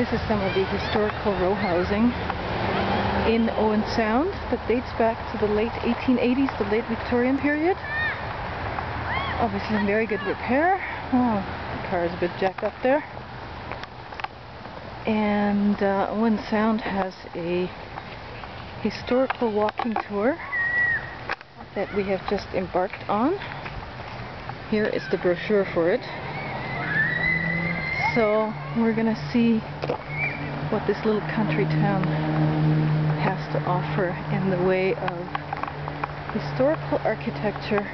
This is some of the historical row housing in Owen Sound that dates back to the late 1880s, the late Victorian period. Obviously in very good repair. Oh, the car is a bit jacked up there. And Owen Sound has a historical walking tour that we have just embarked on. Here is the brochure for it. So we're going to see what this little country town has to offer in the way of historical architecture